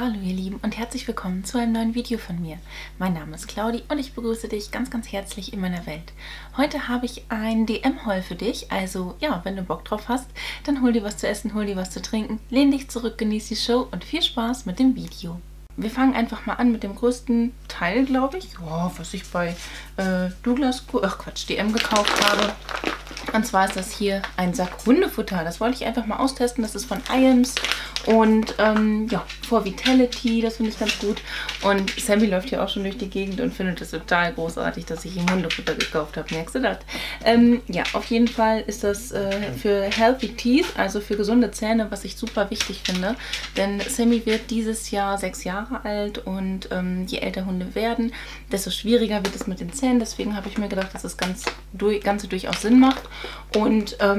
Hallo ihr Lieben und herzlich willkommen zu einem neuen Video von mir. Mein Name ist Claudi und ich begrüße dich ganz, ganz herzlich in meiner Welt. Heute habe ich ein DM-Haul für dich, also ja, wenn du Bock drauf hast, dann hol dir was zu essen, hol dir was zu trinken, lehn dich zurück, genieß die Show und viel Spaß mit dem Video. Wir fangen einfach mal an mit dem größten Teil, glaube ich, was ich bei DM gekauft habe. Und zwar ist das hier ein Sack Hundefutter. Das wollte ich einfach mal austesten. Das ist von Iams und For Vitality. Das finde ich ganz gut. Und Sammy läuft hier auch schon durch die Gegend und findet es total großartig, dass ich ihm Hundefutter gekauft habe. Merkst du das? Ja, auf jeden Fall ist das für Healthy Teeth, also für gesunde Zähne, was ich super wichtig finde. Denn Sammy wird dieses Jahr 6 Jahre alt und je älter Hunde werden, desto schwieriger wird es mit den Zähnen. Deswegen habe ich mir gedacht, dass das Ganze durchaus Sinn macht. Und das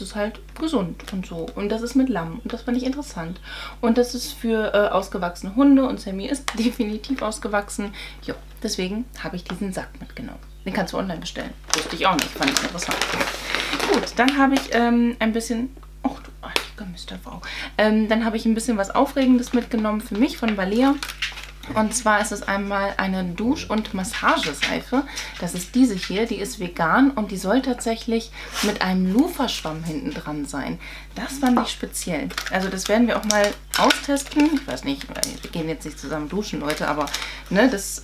ist halt gesund und so. Und das ist mit Lamm und das fand ich interessant. Und das ist für ausgewachsene Hunde und Sammy ist definitiv ausgewachsen. Jo, deswegen habe ich diesen Sack mitgenommen. Den kannst du online bestellen. Wusste ich auch nicht, fand ich interessant. Gut, dann habe ich ein bisschen... Och du alter Mr. Wow. Dann habe ich ein bisschen was Aufregendes mitgenommen für mich von Balea. Und zwar ist es einmal eine Dusch- und Massageseife. Das ist diese hier, die ist vegan und die soll tatsächlich mit einem Lofa-Schwamm hinten dran sein. Das fand ich speziell. Also das werden wir auch mal austesten. Ich weiß nicht, wir gehen jetzt nicht zusammen duschen, Leute, aber ne, das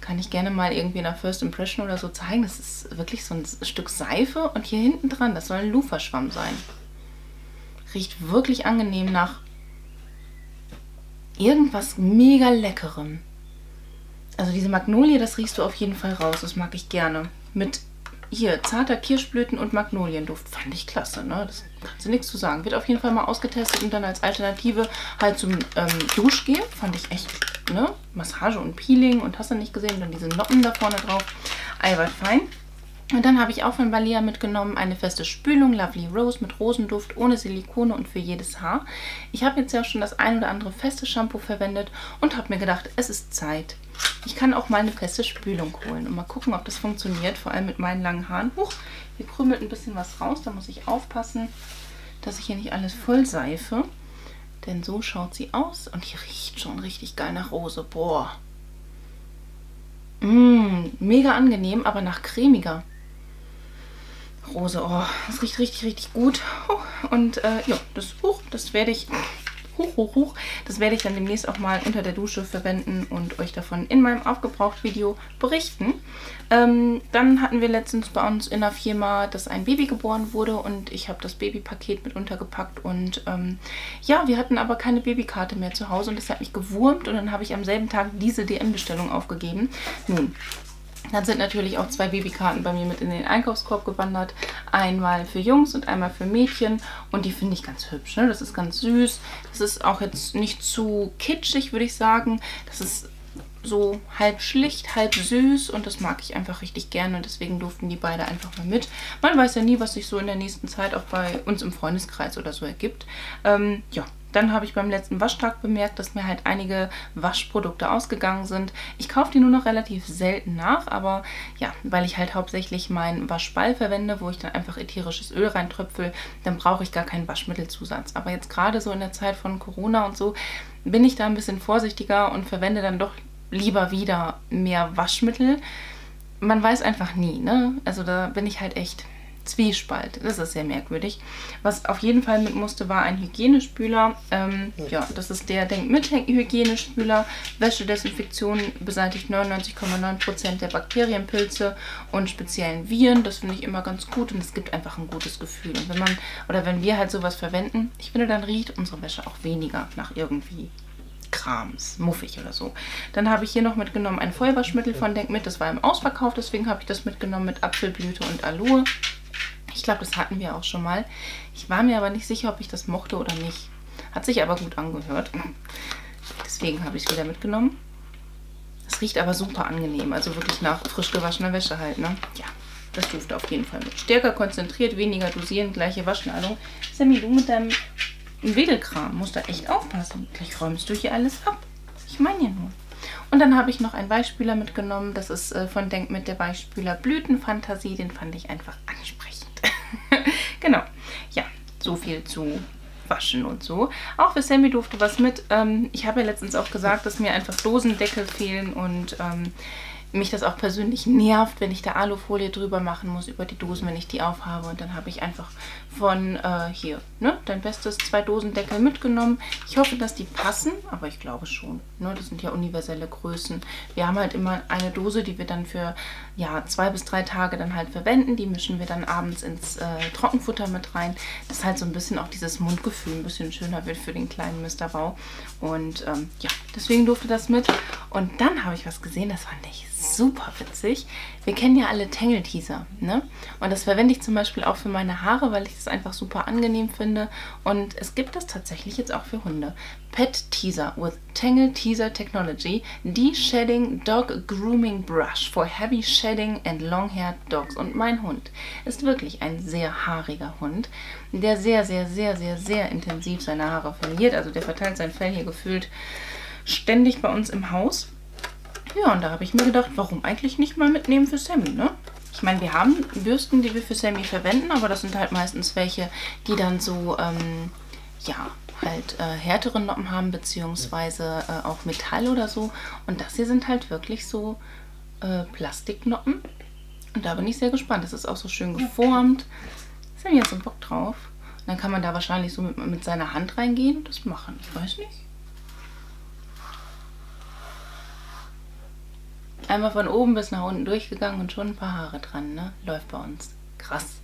kann ich gerne mal irgendwie in der First Impression oder so zeigen. Das ist wirklich so ein Stück Seife und hier hinten dran, das soll ein Lofa-Schwamm sein. Riecht wirklich angenehm nach... irgendwas mega Leckerem. Also diese Magnolie, das riechst du auf jeden Fall raus. Das mag ich gerne. Mit hier zarter Kirschblüten und Magnolienduft. Fand ich klasse, ne? Das kannst du nichts zu sagen. Wird auf jeden Fall mal ausgetestet und dann als Alternative halt zum Duschgel. Fand ich echt, ne? Massage und Peeling und hast du nicht gesehen. Und dann diese Noppen da vorne drauf. Albert fein. Und dann habe ich auch von Balea mitgenommen eine feste Spülung, Lovely Rose mit Rosenduft, ohne Silikone und für jedes Haar. Ich habe jetzt ja schon das ein oder andere feste Shampoo verwendet und habe mir gedacht, es ist Zeit. Ich kann auch mal eine feste Spülung holen und mal gucken, ob das funktioniert, vor allem mit meinen langen Haaren. Huch, hier krümelt ein bisschen was raus, da muss ich aufpassen, dass ich hier nicht alles voll seife. Denn so schaut sie aus und die riecht schon richtig geil nach Rose. Boah, mega angenehm, aber nach cremiger Rose, oh, das riecht richtig, richtig gut. Und das werde ich dann demnächst auch mal unter der Dusche verwenden und euch davon in meinem Aufgebraucht-Video berichten. Dann hatten wir letztens bei uns in der Firma, dass ein Baby geboren wurde und ich habe das Babypaket mit untergepackt und wir hatten aber keine Babykarte mehr zu Hause und das hat mich gewurmt und dann habe ich am selben Tag diese DM-Bestellung aufgegeben. Nun, dann sind natürlich auch 2 Babykarten bei mir mit in den Einkaufskorb gewandert. Einmal für Jungs und einmal für Mädchen. Und die finde ich ganz hübsch, ne? Das ist ganz süß. Das ist auch jetzt nicht zu kitschig, würde ich sagen. Das ist so halb schlicht, halb süß. Und das mag ich einfach richtig gerne. Und deswegen durften die beide einfach mal mit. Man weiß ja nie, was sich so in der nächsten Zeit auch bei uns im Freundeskreis oder so ergibt. Dann habe ich beim letzten Waschtag bemerkt, dass mir halt einige Waschprodukte ausgegangen sind. Ich kaufe die nur noch relativ selten nach, aber ja, weil ich halt hauptsächlich meinen Waschball verwende, wo ich dann einfach ätherisches Öl reintröpfel, dann brauche ich gar keinen Waschmittelzusatz. Aber jetzt gerade so in der Zeit von Corona und so, bin ich da ein bisschen vorsichtiger und verwende dann doch lieber wieder mehr Waschmittel. Man weiß einfach nie, ne? Also da bin ich halt echt... Zwiespalt. Das ist sehr merkwürdig. Was auf jeden Fall mit musste, war ein Hygienespüler. Das ist der Denkmit-Hygienespüler. Wäschedesinfektion beseitigt 99,9% der Bakterien, Pilze und speziellen Viren. Das finde ich immer ganz gut und es gibt einfach ein gutes Gefühl. Und wenn wir halt sowas verwenden, ich finde, dann riecht unsere Wäsche auch weniger nach irgendwie Krams, muffig oder so. Dann habe ich hier noch mitgenommen ein Vollwaschmittel von Denkmit. Das war im Ausverkauf, deswegen habe ich das mitgenommen mit Apfelblüte und Aloe. Ich glaube, das hatten wir auch schon mal. Ich war mir aber nicht sicher, ob ich das mochte oder nicht. Hat sich aber gut angehört. Deswegen habe ich es wieder mitgenommen. Es riecht aber super angenehm. Also wirklich nach frisch gewaschener Wäsche halt, ne? Ja, das duftet auf jeden Fall mit. Stärker konzentriert, weniger dosieren, gleiche Waschladung. Sammy, du mit deinem Wedelkram musst da echt aufpassen. Gleich räumst du hier alles ab. Ich meine ja nur. Und dann habe ich noch einen Weichspüler mitgenommen. Das ist von Denkmit der Weichspüler Blütenfantasie. Den fand ich einfach ansprechend. Genau. Ja, so viel zu waschen und so. Auch für Sammy durfte was mit. Ich habe ja letztens auch gesagt, dass mir einfach Dosendeckel fehlen und mich das auch persönlich nervt, wenn ich da Alufolie drüber machen muss über die Dosen, wenn ich die aufhabe. Und dann habe ich einfach von hier, ne, Dein Bestes 2 Dosendeckel mitgenommen. Ich hoffe, dass die passen, aber ich glaube schon. Ne, das sind ja universelle Größen. Wir haben halt immer eine Dose, die wir dann für ja, 2 bis 3 Tage dann halt verwenden. Die mischen wir dann abends ins Trockenfutter mit rein. Das halt so ein bisschen auch dieses Mundgefühl ein bisschen schöner wird für den kleinen Mr. Bau. Und ja, deswegen durfte das mit. Und dann habe ich was gesehen, das fand ich super witzig. Wir kennen ja alle Tangle Teaser, ne? Und das verwende ich zum Beispiel auch für meine Haare, weil ich es einfach super angenehm finde. Und es gibt das tatsächlich jetzt auch für Hunde. Pet Teaser with Tangle Teaser Technology, De-Shedding Dog Grooming Brush for Heavy Shedding and Long-Haired Dogs. Und mein Hund ist wirklich ein sehr haariger Hund, der sehr, sehr, sehr, sehr, sehr intensiv seine Haare verliert. Also der verteilt sein Fell hier gefühlt ständig bei uns im Haus. Ja, und da habe ich mir gedacht, warum eigentlich nicht mal mitnehmen für Sammy, ne? Ich meine, wir haben Bürsten, die wir für Sammy verwenden, aber das sind halt meistens welche, die dann so, ja, halt härtere Noppen haben, beziehungsweise auch Metall oder so. Und das hier sind halt wirklich so Plastiknoppen. Und da bin ich sehr gespannt. Das ist auch so schön geformt. Sammy hat so einen Bock drauf. Und dann kann man da wahrscheinlich so mit seiner Hand reingehen und das machen. Ich weiß nicht. Einmal von oben bis nach unten durchgegangen und schon ein paar Haare dran, ne? Läuft bei uns. Krass.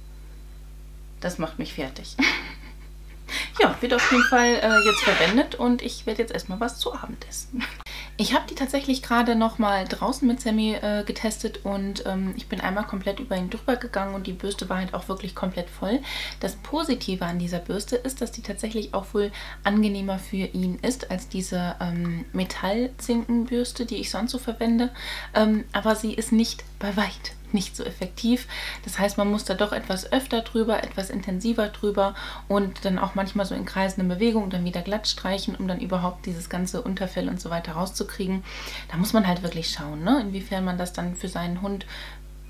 Das macht mich fertig. Ja, wird auf jeden Fall jetzt verwendet und ich werde jetzt erstmal was zu Abend essen. Ich habe die tatsächlich gerade nochmal draußen mit Sammy getestet und ich bin einmal komplett über ihn drüber gegangen und die Bürste war halt auch wirklich komplett voll. Das Positive an dieser Bürste ist, dass die tatsächlich auch wohl angenehmer für ihn ist als diese Metallzinkenbürste, die ich sonst so verwende. Aber sie ist nicht bei weitem nicht so effektiv. Das heißt, man muss da doch etwas öfter drüber, etwas intensiver drüber und dann auch manchmal so in kreisenden Bewegungen dann wieder glatt streichen, um dann überhaupt dieses ganze Unterfell und so weiter rauszukriegen. Da muss man halt wirklich schauen, ne? Inwiefern man das dann für seinen Hund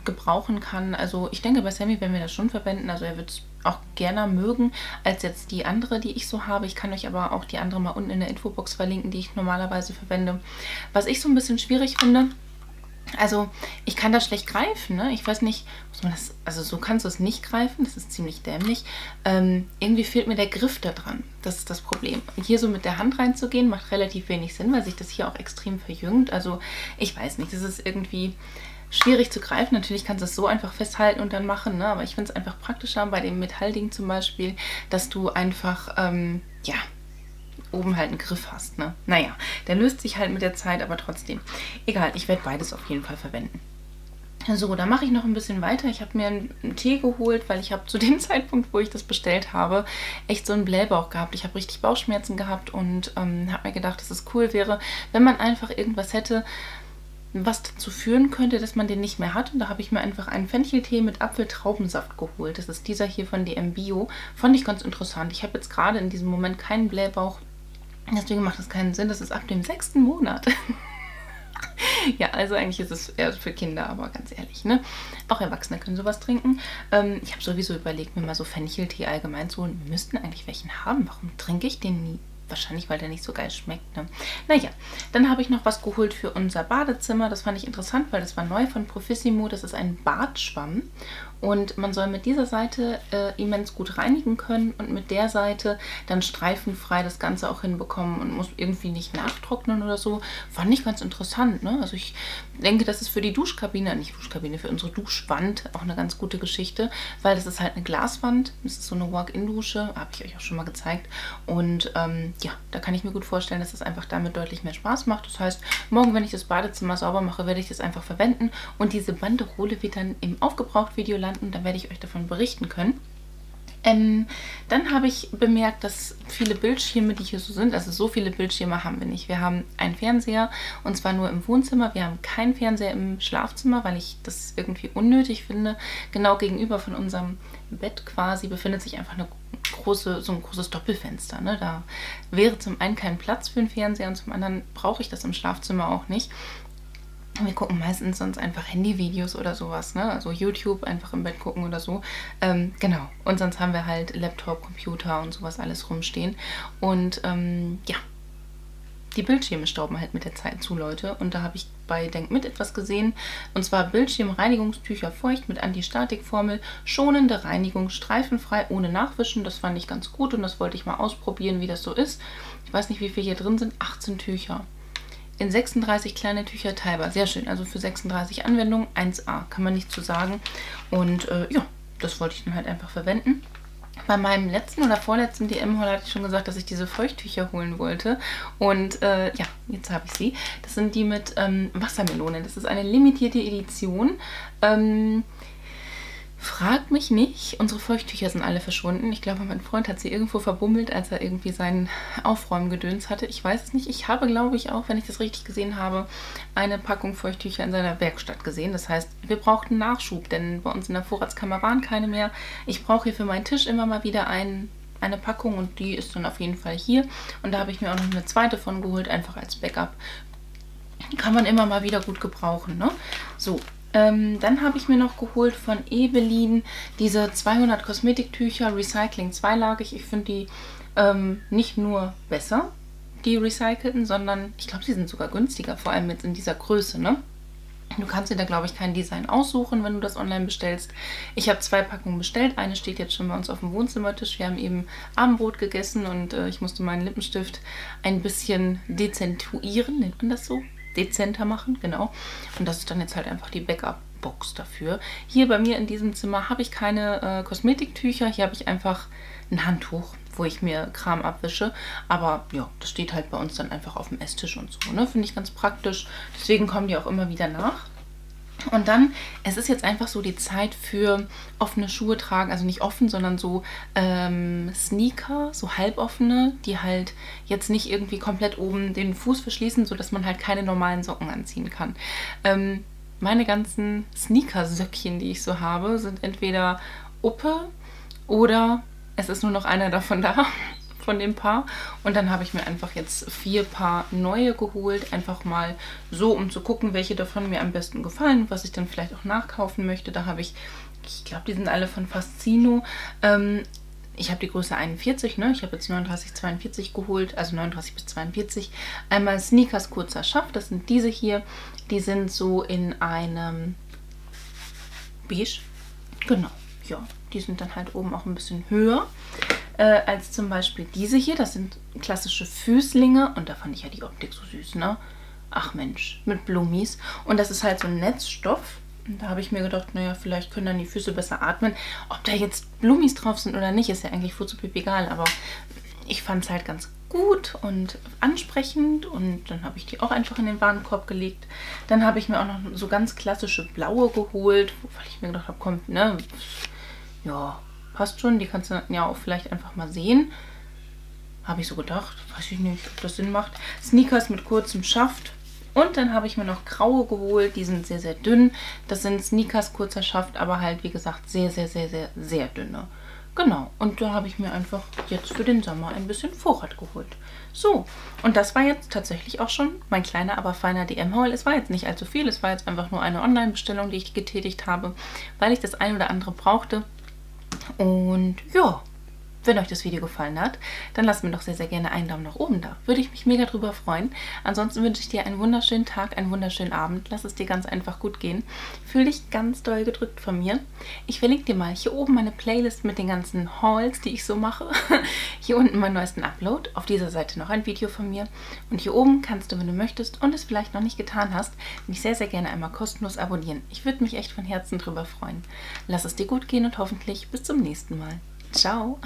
gebrauchen kann. Also ich denke, bei Sammy werden wir das schon verwenden. Also er wird es auch gerne mögen als jetzt die andere, die ich so habe. Ich kann euch aber auch die andere mal unten in der Infobox verlinken, die ich normalerweise verwende. Was ich so ein bisschen schwierig finde, also ich kann das schlecht greifen, ne? Ich weiß nicht, muss man das, also so kannst du es nicht greifen, das ist ziemlich dämlich. Irgendwie fehlt mir der Griff da dran, das ist das Problem. Hier so mit der Hand reinzugehen macht relativ wenig Sinn, weil sich das hier auch extrem verjüngt. Also ich weiß nicht, das ist irgendwie schwierig zu greifen. Natürlich kannst du es so einfach festhalten und dann machen, ne? Aber ich finde es einfach praktischer bei dem Metallding zum Beispiel, dass du einfach, ja, oben halt einen Griff hast, ne? Naja, der löst sich halt mit der Zeit, aber trotzdem. Egal, ich werde beides auf jeden Fall verwenden. So, dann mache ich noch ein bisschen weiter. Ich habe mir einen Tee geholt, weil ich habe zu dem Zeitpunkt, wo ich das bestellt habe, echt so einen Blähbauch gehabt. Ich habe richtig Bauchschmerzen gehabt und habe mir gedacht, dass es cool wäre, wenn man einfach irgendwas hätte, was dazu führen könnte, dass man den nicht mehr hat. Und da habe ich mir einfach einen Fencheltee mit Apfeltraubensaft geholt. Das ist dieser hier von DM Bio. Fand ich ganz interessant. Ich habe jetzt gerade in diesem Moment keinen Blähbauch. Deswegen macht das keinen Sinn. Das ist ab dem 6. Monat. Ja, also eigentlich ist es eher für Kinder, aber ganz ehrlich, ne? Auch Erwachsene können sowas trinken. Ich habe sowieso überlegt, mir mal so Fencheltee allgemein zu holen. Wir müssten eigentlich welchen haben. Warum trinke ich den nie? Wahrscheinlich, weil der nicht so geil schmeckt, ne? Naja, dann habe ich noch was geholt für unser Badezimmer. Das fand ich interessant, weil das war neu von Profissimo. Das ist ein Badschwamm. Und man soll mit dieser Seite immens gut reinigen können und mit der Seite dann streifenfrei das Ganze auch hinbekommen und muss irgendwie nicht nachtrocknen oder so. Fand ich ganz interessant, ne? Also ich denke, das ist für die Duschkabine, nicht Duschkabine, für unsere Duschwand auch eine ganz gute Geschichte, weil das ist halt eine Glaswand, das ist so eine Walk-in-Dusche, habe ich euch auch schon mal gezeigt. Und ja, da kann ich mir gut vorstellen, dass das einfach damit deutlich mehr Spaß macht. Das heißt, morgen, wenn ich das Badezimmer sauber mache, werde ich das einfach verwenden und diese Banderole wird dann im Aufgebraucht-Video landen, dann werde ich euch davon berichten können. Dann habe ich bemerkt, dass viele Bildschirme, die hier so sind, also so viele Bildschirme haben wir nicht. Wir haben einen Fernseher und zwar nur im Wohnzimmer. Wir haben keinen Fernseher im Schlafzimmer, weil ich das irgendwie unnötig finde. Genau gegenüber von unserem Bett quasi befindet sich einfach eine große, so ein großes Doppelfenster, ne? Da wäre zum einen kein Platz für einen Fernseher und zum anderen brauche ich das im Schlafzimmer auch nicht. Wir gucken meistens sonst einfach Handyvideos oder sowas, ne? Also YouTube einfach im Bett gucken oder so. Genau. Und sonst haben wir halt Laptop, Computer und sowas alles rumstehen. Und ja, die Bildschirme stauben halt mit der Zeit zu, Leute. Und da habe ich bei Denkmit etwas gesehen. Und zwar Bildschirmreinigungstücher feucht mit Antistatikformel, schonende Reinigung, streifenfrei, ohne Nachwischen. Das fand ich ganz gut und das wollte ich mal ausprobieren, wie das so ist. Ich weiß nicht, wie viel hier drin sind. 18 Tücher. In 36 kleine Tücher teilbar. Sehr schön. Also für 36 Anwendungen 1A. Kann man nichts zu sagen. Und ja, das wollte ich dann halt einfach verwenden. Bei meinem letzten oder vorletzten DM-Haul hatte ich schon gesagt, dass ich diese Feuchttücher holen wollte. Und ja, jetzt habe ich sie. Das sind die mit Wassermelone. Das ist eine limitierte Edition. Fragt mich nicht. Unsere Feuchttücher sind alle verschwunden. Ich glaube, mein Freund hat sie irgendwo verbummelt, als er irgendwie seinen Aufräumgedöns hatte. Ich weiß es nicht. Ich habe, glaube ich, auch, wenn ich das richtig gesehen habe, eine Packung Feuchttücher in seiner Werkstatt gesehen. Das heißt, wir brauchten Nachschub, denn bei uns in der Vorratskammer waren keine mehr. Ich brauche hier für meinen Tisch immer mal wieder eine Packung und die ist dann auf jeden Fall hier. Und da habe ich mir auch noch eine zweite von geholt, einfach als Backup. Kann man immer mal wieder gut gebrauchen, ne? So. Dann habe ich mir noch geholt von Ebelin diese 200 Kosmetiktücher, Recycling zweilagig. Ich finde die nicht nur besser, die recycelten, sondern ich glaube, sie sind sogar günstiger, vor allem jetzt in dieser Größe, ne? Du kannst dir da, glaube ich, kein Design aussuchen, wenn du das online bestellst. Ich habe 2 Packungen bestellt. Eine steht jetzt schon bei uns auf dem Wohnzimmertisch. Wir haben eben Abendbrot gegessen und ich musste meinen Lippenstift ein bisschen dezentuieren, nennt man das so? Dezenter machen, genau. Und das ist dann jetzt halt einfach die Backup-Box dafür. Hier bei mir in diesem Zimmer habe ich keine Kosmetiktücher. Hier habe ich einfach ein Handtuch, wo ich mir Kram abwische. Aber ja, das steht halt bei uns dann einfach auf dem Esstisch und so, ne? Finde ich ganz praktisch. Deswegen kommen die auch immer wieder nach. Und dann, es ist jetzt einfach so die Zeit für offene Schuhe tragen, also nicht offen, sondern so Sneaker, so halboffene, die halt jetzt nicht irgendwie komplett oben den Fuß verschließen, sodass man halt keine normalen Socken anziehen kann. Meine ganzen Sneakersöckchen, die ich so habe, sind entweder Uppe oder es ist nur noch einer davon da. Von dem Paar. Und dann habe ich mir einfach jetzt 4 Paar neue geholt, einfach mal so, um zu gucken, welche davon mir am besten gefallen, was ich dann vielleicht auch nachkaufen möchte. Da habe ich glaube, die sind alle von Faszino. Ich habe die Größe 41, ne? Ich habe jetzt 39, 42 geholt, also 39 bis 42. Einmal Sneakers kurzer Schaft, das sind diese hier. Die sind so in einem Beige. Genau, ja. Die sind dann halt oben auch ein bisschen höher. Als zum Beispiel diese hier. Das sind klassische Füßlinge. Und da fand ich ja die Optik so süß, ne? Ach Mensch, mit Blumis. Und das ist halt so ein Netzstoff. Und da habe ich mir gedacht, naja, vielleicht können dann die Füße besser atmen. Ob da jetzt Blumis drauf sind oder nicht, ist ja eigentlich vollkommen egal. Aber ich fand es halt ganz gut und ansprechend. Und dann habe ich die auch einfach in den Warenkorb gelegt. Dann habe ich mir auch noch so ganz klassische blaue geholt. Weil ich mir gedacht habe, komm, ne? Ja, passt schon, die kannst du ja auch vielleicht einfach mal sehen. Habe ich so gedacht, weiß ich nicht, ob das Sinn macht. Sneakers mit kurzem Schaft. Und dann habe ich mir noch graue geholt, die sind sehr, sehr dünn. Das sind Sneakers kurzer Schaft, aber halt wie gesagt sehr, sehr, sehr, sehr, sehr dünne. Genau, und da habe ich mir einfach jetzt für den Sommer ein bisschen Vorrat geholt. So, und das war jetzt tatsächlich auch schon mein kleiner, aber feiner DM-Haul. Es war jetzt nicht allzu viel, es war jetzt einfach nur eine Online-Bestellung, die ich getätigt habe, weil ich das ein oder andere brauchte. Und ja, wenn euch das Video gefallen hat, dann lasst mir doch sehr, sehr gerne einen Daumen nach oben da. Würde ich mich mega drüber freuen. Ansonsten wünsche ich dir einen wunderschönen Tag, einen wunderschönen Abend. Lass es dir ganz einfach gut gehen. Fühl dich ganz doll gedrückt von mir. Ich verlinke dir mal hier oben meine Playlist mit den ganzen Hauls, die ich so mache. Hier unten meinen neuesten Upload. Auf dieser Seite noch ein Video von mir. Und hier oben kannst du, wenn du möchtest und es vielleicht noch nicht getan hast, mich sehr, sehr gerne einmal kostenlos abonnieren. Ich würde mich echt von Herzen drüber freuen. Lass es dir gut gehen und hoffentlich bis zum nächsten Mal. Ciao!